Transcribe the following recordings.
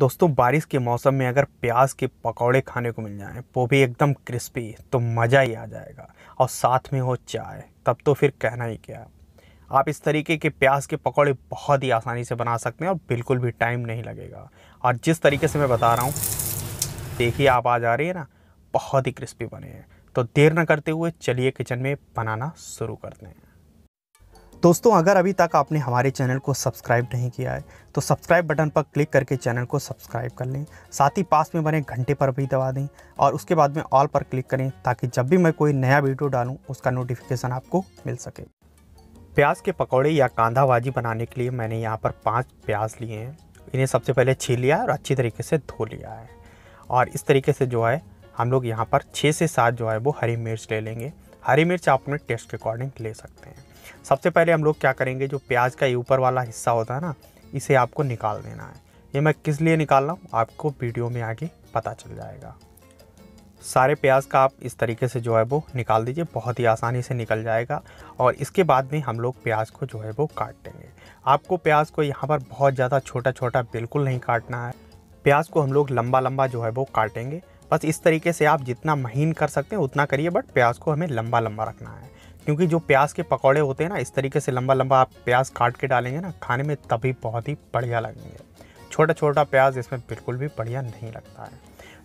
दोस्तों बारिश के मौसम में अगर प्याज के पकौड़े खाने को मिल जाएं, वो भी एकदम क्रिस्पी, तो मज़ा ही आ जाएगा। और साथ में हो चाय, तब तो फिर कहना ही क्या। आप इस तरीके के प्याज के पकौड़े बहुत ही आसानी से बना सकते हैं और बिल्कुल भी टाइम नहीं लगेगा। और जिस तरीके से मैं बता रहा हूँ, देखिए आप आवाज़ आ रही है ना, बहुत ही क्रिस्पी बने हैं। तो देर ना करते हुए चलिए किचन में बनाना शुरू करते हैं। दोस्तों अगर अभी तक आपने हमारे चैनल को सब्सक्राइब नहीं किया है तो सब्सक्राइब बटन पर क्लिक करके चैनल को सब्सक्राइब कर लें, साथ ही पास में बने घंटे पर भी दबा दें और उसके बाद में ऑल पर क्लिक करें ताकि जब भी मैं कोई नया वीडियो डालूं उसका नोटिफिकेशन आपको मिल सके। प्याज के पकौड़े या कांधा भाजी बनाने के लिए मैंने यहाँ पर 5 प्याज लिए हैं। इन्हें सबसे पहले छील लिया और अच्छी तरीके से धो लिया है। और इस तरीके से जो है हम लोग यहाँ पर 6 से 7 जो है वो हरी मिर्च ले लेंगे। हरी मिर्च आप अपने टेस्ट के अकॉर्डिंग ले सकते हैं। सबसे पहले हम लोग क्या करेंगे, जो प्याज का ये ऊपर वाला हिस्सा होता है ना, इसे आपको निकाल देना है। ये मैं किस लिए निकाल रहा हूँ आपको वीडियो में आगे पता चल जाएगा। सारे प्याज का आप इस तरीके से जो है वो निकाल दीजिए, बहुत ही आसानी से निकल जाएगा। और इसके बाद में हम लोग प्याज को जो है वो काट देंगे। आपको प्याज को यहाँ पर बहुत ज़्यादा छोटा छोटा बिल्कुल नहीं काटना है। प्याज को हम लोग लंबा लंबा जो है वो काटेंगे। बस इस तरीके से आप जितना महीन कर सकते हैं उतना करिए, बट प्याज को हमें लंबा लंबा रखना है क्योंकि जो प्याज के पकौड़े होते हैं ना, इस तरीके से लंबा लंबा आप प्याज काट के डालेंगे ना, खाने में तभी बहुत ही बढ़िया लगेंगे। छोटा छोटा प्याज इसमें बिल्कुल भी बढ़िया नहीं लगता है।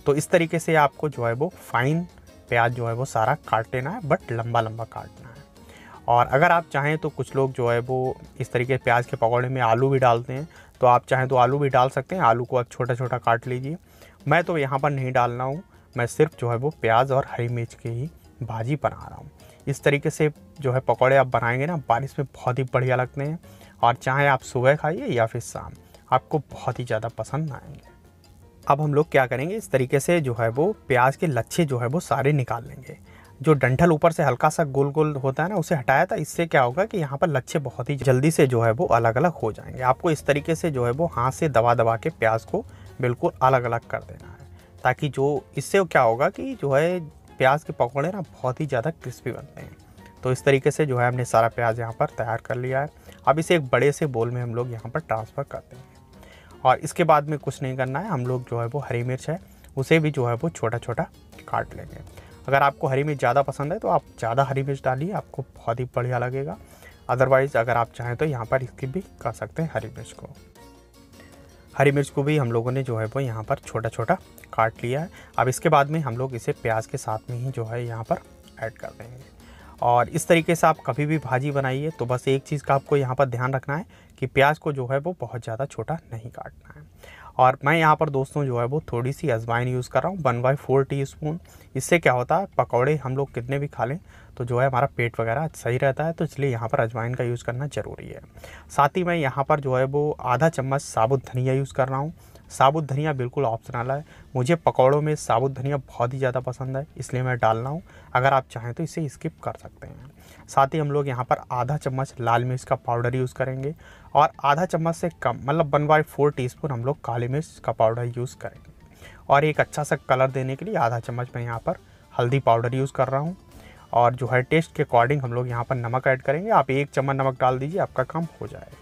तो इस तरीके से आपको जो है वो फाइन प्याज जो है वो सारा काट लेना है, बट लंबा लंबा काटना है। और अगर आप चाहें तो कुछ लोग जो है वो इस तरीके से प्याज के पकौड़े में आलू भी डालते हैं, तो आप चाहें तो आलू भी डाल सकते हैं। आलू को आप छोटा छोटा काट लीजिए। मैं तो यहाँ पर नहीं डालना हूँ, मैं सिर्फ जो है वो प्याज और हरी मिर्च की ही भाजी बना रहा हूँ। इस तरीके से जो है पकौड़े आप बनाएंगे ना, बारिश में बहुत ही बढ़िया लगते हैं। और चाहे आप सुबह खाइए या फिर शाम, आपको बहुत ही ज़्यादा पसंद आएंगे। अब हम लोग क्या करेंगे, इस तरीके से जो है वो प्याज के लच्छे जो है वो सारे निकाल लेंगे। जो डंठल ऊपर से हल्का सा गोल गोल होता है ना, उसे हटाया था। इससे क्या होगा कि यहाँ पर लच्छे बहुत ही जल्दी से जो है वो अलग अलग हो जाएंगे। आपको इस तरीके से जो है वो हाथ से दबा दबा के प्याज को बिल्कुल अलग अलग कर देना है, ताकि जो इससे क्या होगा कि जो है प्याज के पकौड़े ना बहुत ही ज़्यादा क्रिस्पी बनते हैं। तो इस तरीके से जो है हमने सारा प्याज यहाँ पर तैयार कर लिया है। अब इसे एक बड़े से बोल में हम लोग यहाँ पर ट्रांसफ़र कर देंगे। और इसके बाद में कुछ नहीं करना है, हम लोग जो है वो हरी मिर्च है उसे भी जो है वो छोटा छोटा काट लेंगे। अगर आपको हरी मिर्च ज़्यादा पसंद है तो आप ज़्यादा हरी मिर्च डालिए, आपको बहुत ही बढ़िया लगेगा। अदरवाइज़ अगर आप चाहें तो यहाँ पर इसकी भी कर सकते हैं हरी मिर्च को। हरी मिर्च को भी हम लोगों ने जो है वो यहाँ पर छोटा छोटा काट लिया है। अब इसके बाद में हम लोग इसे प्याज के साथ में ही जो है यहाँ पर ऐड कर देंगे। और इस तरीके से आप कभी भी भाजी बनाइए तो बस एक चीज़ का आपको यहाँ पर ध्यान रखना है कि प्याज को जो है वो बहुत ज़्यादा छोटा नहीं काटना है। और मैं यहाँ पर दोस्तों जो है वो थोड़ी सी अजवाइन यूज़ कर रहा हूँ, 1/4 टीस्पून। इससे क्या होता है, पकौड़े हम लोग कितने भी खा लें तो जो है हमारा पेट वगैरह सही रहता है, तो इसलिए यहाँ पर अजवाइन का यूज़ करना ज़रूरी है। साथ ही मैं यहाँ पर जो है वो आधा चम्मच साबुत धनिया यूज़ कर रहा हूँ। साबुत धनिया बिल्कुल ऑप्शनल है। मुझे पकौड़ों में साबुत धनिया बहुत ही ज़्यादा पसंद है, इसलिए मैं डाल रहा हूँ। अगर आप चाहें तो इसे स्किप कर सकते हैं। साथ ही हम लोग यहाँ पर आधा चम्मच लाल मिर्च का पाउडर यूज़ करेंगे और आधा चम्मच से कम, मतलब 1/4 टीस्पून हम लोग काली मिर्च का पाउडर यूज़ करेंगे। और एक अच्छा सा कलर देने के लिए आधा चम्मच मैं यहाँ पर हल्दी पाउडर यूज़ कर रहा हूँ। और जो है टेस्ट के अकॉर्डिंग हम लोग यहाँ पर नमक ऐड करेंगे। आप 1 चम्मच नमक डाल दीजिए, आपका काम हो जाएगा।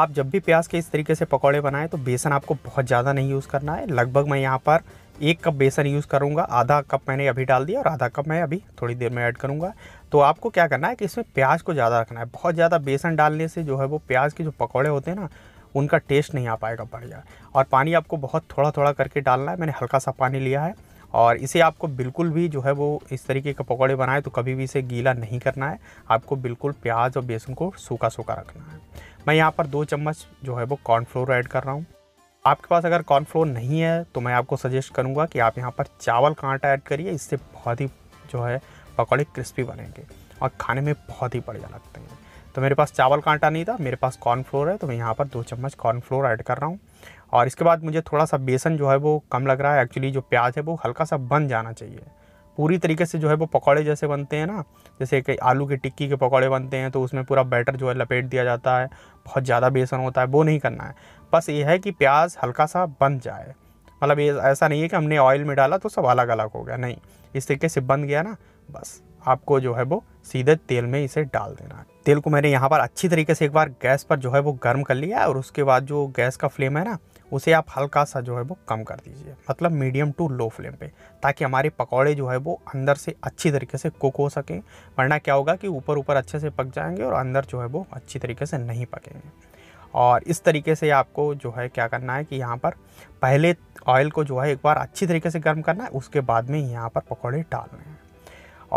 आप जब भी प्याज के इस तरीके से पकौड़े बनाएं तो बेसन आपको बहुत ज़्यादा नहीं यूज़ करना है। लगभग मैं यहाँ पर 1 कप बेसन यूज़ करूँगा। आधा कप मैंने अभी डाल दिया और आधा कप मैं अभी थोड़ी देर में ऐड करूँगा। तो आपको क्या करना है कि इसमें प्याज को ज़्यादा रखना है। बहुत ज़्यादा बेसन डालने से जो है वो प्याज के जो पकौड़े होते हैं ना, उनका टेस्ट नहीं आ पाएगा बढ़िया। और पानी आपको बहुत थोड़ा थोड़ा करके डालना है। मैंने हल्का सा पानी लिया है। और इसे आपको बिल्कुल भी जो है वो इस तरीके के पकौड़े बनाए तो कभी भी इसे गीला नहीं करना है। आपको बिल्कुल प्याज और बेसन को सूखा सूखा रखना है। मैं यहाँ पर 2 चम्मच जो है वो कॉर्नफ्लोर ऐड कर रहा हूँ। आपके पास अगर कॉर्नफ्लोर नहीं है तो मैं आपको सजेस्ट करूँगा कि आप यहाँ पर चावल का आटा ऐड करिए। इससे बहुत ही जो है पकौड़े क्रिस्पी बनेंगे और खाने में बहुत ही बढ़िया लगते हैं। तो मेरे पास चावल का आटा नहीं था, मेरे पास कॉर्नफ्लोर है, तो मैं यहाँ पर 2 चम्मच कॉर्नफ्लोर ऐड कर रहा हूँ। और इसके बाद मुझे थोड़ा सा बेसन जो है वो कम लग रहा है। एक्चुअली जो प्याज है वो हल्का सा बन जाना चाहिए पूरी तरीके से। जो है वो पकौड़े जैसे बनते हैं ना, जैसे कि आलू की टिक्की के पकौड़े बनते हैं तो उसमें पूरा बैटर जो है लपेट दिया जाता है, बहुत ज़्यादा बेसन होता है, वो नहीं करना है। बस ये है कि प्याज हल्का सा बन जाए। मतलब ये ऐसा नहीं है कि हमने ऑयल में डाला तो सब अलग अलग हो गया, नहीं। इस तरीके से बन गया ना, बस आपको जो है वो सीधे तेल में इसे डाल देना है। तेल को मैंने यहाँ पर अच्छी तरीके से एक बार गैस पर जो है वो गर्म कर लिया है और उसके बाद जो गैस का फ्लेम है ना उसे आप हल्का सा जो है वो कम कर दीजिए, मतलब मीडियम टू लो फ्लेम पे, ताकि हमारे पकौड़े जो है वो अंदर से अच्छी तरीके से कुक हो सकें। वरना क्या होगा कि ऊपर ऊपर अच्छे से पक जाएंगे और अंदर जो है वो अच्छी तरीके से नहीं पकेंगे। और इस तरीके से आपको जो है क्या करना है कि यहाँ पर पहले ऑयल को जो है एक बार अच्छी तरीके से गर्म करना है, उसके बाद में यहाँ पर पकौड़े डालने हैं।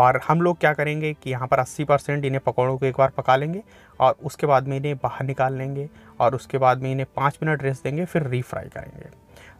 और हम लोग क्या करेंगे कि यहाँ पर 80% इन्हें पकौड़ों को एक बार पका लेंगे और उसके बाद में इन्हें बाहर निकाल लेंगे और उसके बाद में इन्हें 5 मिनट रेस्ट देंगे, फिर रीफ्राई करेंगे।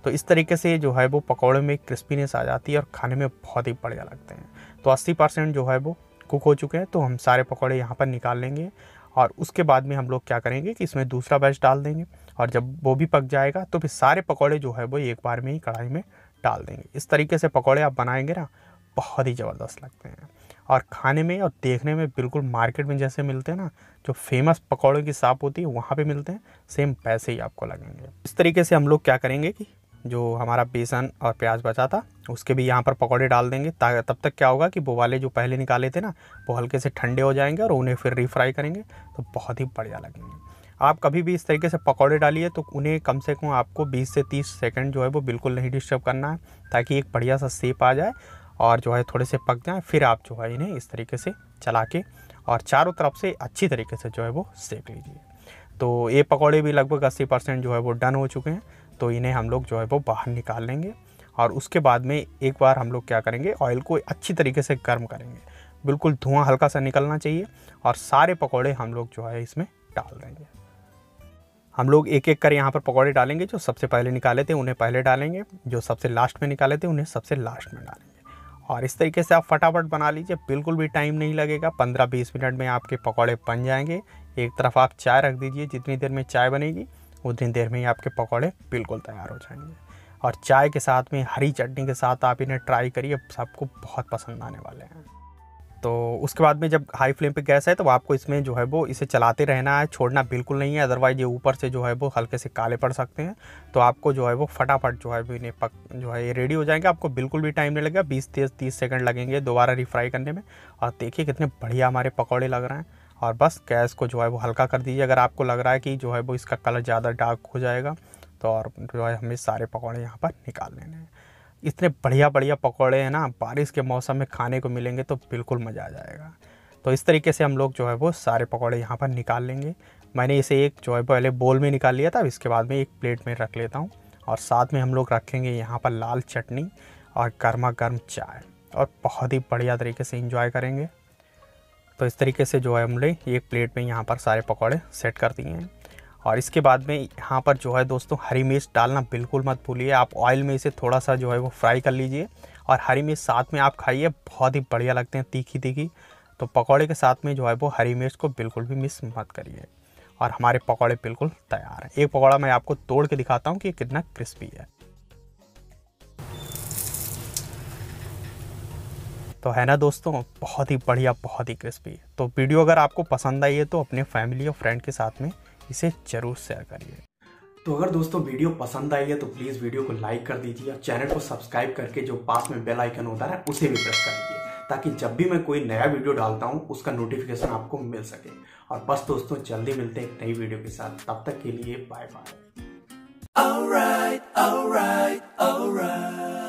तो इस तरीके से जो है वो पकौड़े में क्रिस्पीनेस आ जाती है और खाने में बहुत ही बढ़िया लगते हैं। तो 80% जो है वो कुक हो चुके हैं, तो हम सारे पकौड़े यहाँ पर निकाल लेंगे और उसके बाद में हम लोग क्या करेंगे कि इसमें दूसरा बैच डाल देंगे और जब वो भी पक जाएगा तो फिर सारे पकौड़े जो है वो एक बार में ही कढ़ाई में डाल देंगे। इस तरीके से पकौड़े आप बनाएंगे ना, बहुत ही ज़बरदस्त लगते हैं और खाने में और देखने में बिल्कुल मार्केट में जैसे मिलते हैं ना, जो फेमस पकौड़ों की शॉप होती है वहाँ पे मिलते हैं, सेम पैसे ही आपको लगेंगे। इस तरीके से हम लोग क्या करेंगे कि जो हमारा बेसन और प्याज बचा था उसके भी यहाँ पर पकौड़े डाल देंगे। तब तक क्या होगा कि वो वाले जो पहले निकाले थे ना वो हल्के से ठंडे हो जाएंगे और उन्हें फिर रीफ्राई करेंगे तो बहुत ही बढ़िया लगेंगे। आप कभी भी इस तरीके से पकौड़े डालिए तो उन्हें कम से कम आपको 20 से 30 सेकंड जो है वो बिल्कुल नहीं डिस्टर्ब करना है, ताकि एक बढ़िया सा शेप आ जाए और जो है थोड़े से पक जाए। फिर आप जो है इन्हें इस तरीके से चला के और चारों तरफ से अच्छी तरीके से जो है वो सेक लीजिए। तो ये पकौड़े भी लगभग 80% जो है वो डन हो चुके हैं, तो इन्हें हम लोग जो है वो बाहर निकाल लेंगे और उसके बाद में एक बार हम लोग क्या करेंगे, ऑयल को अच्छी तरीके से गर्म करेंगे, बिल्कुल धुआं हल्का सा निकलना चाहिए और सारे पकौड़े हम लोग जो है इसमें डाल देंगे। हम लोग एक एक कर यहाँ पर पकौड़े डालेंगे, जो सबसे पहले निकाले थे उन्हें पहले डालेंगे, जो सबसे लास्ट में निकाले थे उन्हें सबसे लास्ट में डालेंगे। और इस तरीके से आप फटाफट बना लीजिए, बिल्कुल भी टाइम नहीं लगेगा, 15-20 मिनट में आपके पकौड़े बन जाएंगे। एक तरफ आप चाय रख दीजिए, जितनी देर में चाय बनेगी उतनी देर में ही आपके पकौड़े बिल्कुल तैयार हो जाएंगे। और चाय के साथ में हरी चटनी के साथ आप इन्हें ट्राई करिए, सबको बहुत पसंद आने वाले हैं। तो उसके बाद में जब हाई फ्लेम पे गैस है तो आपको इसमें जो है वो इसे चलाते रहना है, छोड़ना बिल्कुल नहीं है, अदरवाइज़ ये ऊपर से जो है वो हल्के से काले पड़ सकते हैं। तो आपको जो है वो फटाफट जो है वो इन्हें ये रेडी हो जाएंगे, आपको बिल्कुल भी टाइम नहीं लगेगा, 20-30 सेकंड लगेंगे दोबारा रिफ्राई करने में। और देखिए कितने बढ़िया हमारे पकौड़े लग रहे हैं। और बस गैस को जो है वो हल्का कर दीजिए, अगर आपको लग रहा है कि जो है वो इसका कलर ज़्यादा डार्क हो जाएगा तो। और जो है हमें सारे पकौड़े यहाँ पर निकाल लेने हैं। इतने बढ़िया बढ़िया पकौड़े हैं ना, बारिश के मौसम में खाने को मिलेंगे तो बिल्कुल मज़ा आ जाएगा। तो इस तरीके से हम लोग जो है वो सारे पकौड़े यहाँ पर निकाल लेंगे। मैंने इसे एक जो है पहले बोल में निकाल लिया था, इसके बाद में एक प्लेट में रख लेता हूँ। और साथ में हम लोग रखेंगे यहाँ पर लाल चटनी और गर्मा गर्म चाय और बहुत ही बढ़िया तरीके से इंजॉय करेंगे। तो इस तरीके से जो है हमने एक प्लेट में यहाँ पर सारे पकौड़े सेट कर दिए हैं। और इसके बाद में यहाँ पर जो है दोस्तों हरी मिर्च डालना बिल्कुल मत भूलिए। आप ऑयल में इसे थोड़ा सा जो है वो फ्राई कर लीजिए और हरी मिर्च साथ में आप खाइए, बहुत ही बढ़िया लगते हैं तीखी तीखी। तो पकौड़े के साथ में जो है वो हरी मिर्च को बिल्कुल भी मिस मत करिए। और हमारे पकौड़े बिल्कुल तैयार हैं। एक पकौड़ा मैं आपको तोड़ के दिखाता हूँ कि कितना क्रिस्पी है। तो है ना दोस्तों, बहुत ही बढ़िया, बहुत ही क्रिस्पी। तो वीडियो अगर आपको पसंद आई है तो अपने फैमिली और फ्रेंड के साथ में इसे जरूर शेयर करिए। तो अगर दोस्तों वीडियो पसंद आई है तो प्लीज़ वीडियो को लाइक कर दीजिए और चैनल को सब्सक्राइब करके जो पास में बेल आइकन होता है उसे भी प्रेस कर दीजिए, ताकि जब भी मैं कोई नया वीडियो डालता हूँ उसका नोटिफिकेशन आपको मिल सके। और बस दोस्तों जल्दी मिलते हैं एक नई वीडियो के साथ, तब तक के लिए बाय बाय।